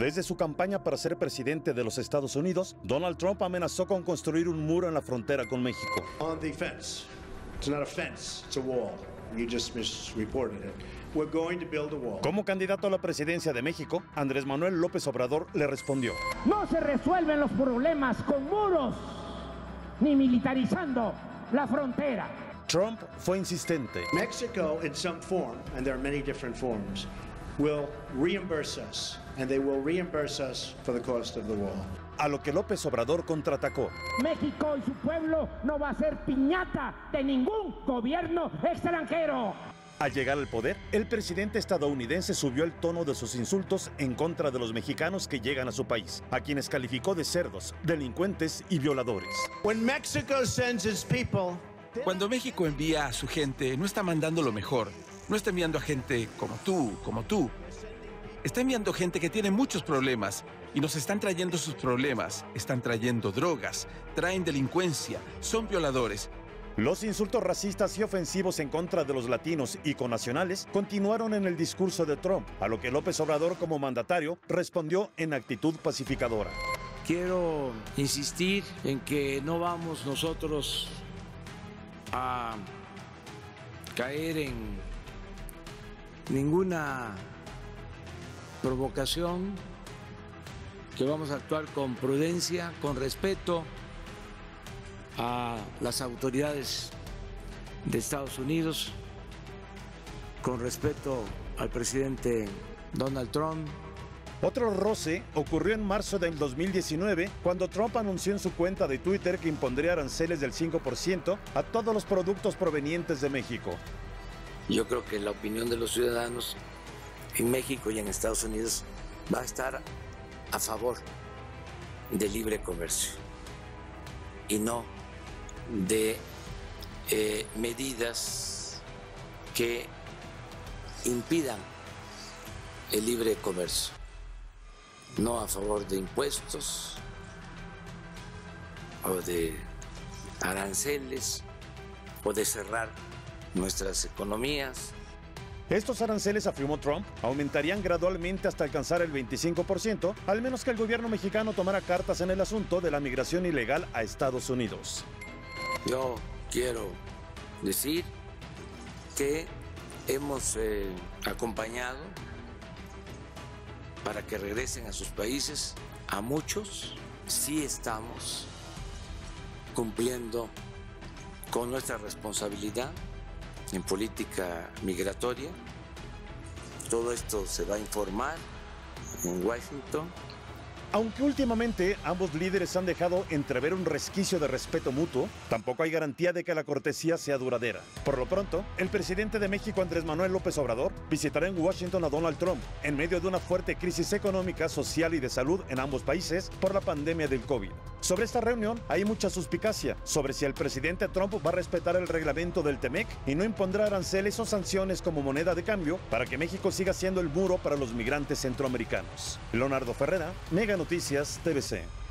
Desde su campaña para ser presidente de los Estados Unidos, Donald Trump amenazó con construir un muro en la frontera con México. On the fence. It's not a fence, it's a wall. You just misreported it. We're going to build a wall. Como candidato a la presidencia de México, Andrés Manuel López Obrador le respondió: no se resuelven los problemas con muros ni militarizando la frontera. Trump fue insistente. Mexico, in some form, and there are many different forms, will reimburse us, and they will reimburse us for the cost of the wall. A lo que López Obrador contraatacó. México y su pueblo no va a ser piñata de ningún gobierno extranjero. Al llegar al poder, el presidente estadounidense subió el tono de sus insultos en contra de los mexicanos que llegan a su país, a quienes calificó de cerdos, delincuentes y violadores. Cuando México envía a su gente, no está mandando lo mejor. No está enviando a gente como tú. Está enviando gente que tiene muchos problemas y nos están trayendo sus problemas. Están trayendo drogas, traen delincuencia, son violadores. Los insultos racistas y ofensivos en contra de los latinos y connacionales continuaron en el discurso de Trump, a lo que López Obrador como mandatario respondió en actitud pacificadora. Quiero insistir en que no vamos nosotros a caer en ninguna provocación, que vamos a actuar con prudencia, con respeto a las autoridades de Estados Unidos, con respeto al presidente Donald Trump. Otro roce ocurrió en marzo del 2019, cuando Trump anunció en su cuenta de Twitter que impondría aranceles del 5% a todos los productos provenientes de México. Yo creo que la opinión de los ciudadanos en México y en Estados Unidos va a estar a favor del libre comercio y no de medidas que impidan el libre comercio, no a favor de impuestos o de aranceles o de cerrar nuestras economías. Estos aranceles, afirmó Trump, aumentarían gradualmente hasta alcanzar el 25%, al menos que el gobierno mexicano tomara cartas en el asunto de la migración ilegal a Estados Unidos. Yo quiero decir que hemos acompañado para que regresen a sus países a muchos. Sí estamos cumpliendo con nuestra responsabilidad en política migratoria. Todo esto se va a informar en Washington. Aunque últimamente ambos líderes han dejado entrever un resquicio de respeto mutuo, tampoco hay garantía de que la cortesía sea duradera. Por lo pronto, el presidente de México, Andrés Manuel López Obrador, visitará en Washington a Donald Trump en medio de una fuerte crisis económica, social y de salud en ambos países por la pandemia del COVID. Sobre esta reunión hay mucha suspicacia sobre si el presidente Trump va a respetar el reglamento del T-MEC y no impondrá aranceles o sanciones como moneda de cambio para que México siga siendo el muro para los migrantes centroamericanos. Leonardo Ferrera, Mega Noticias TVC.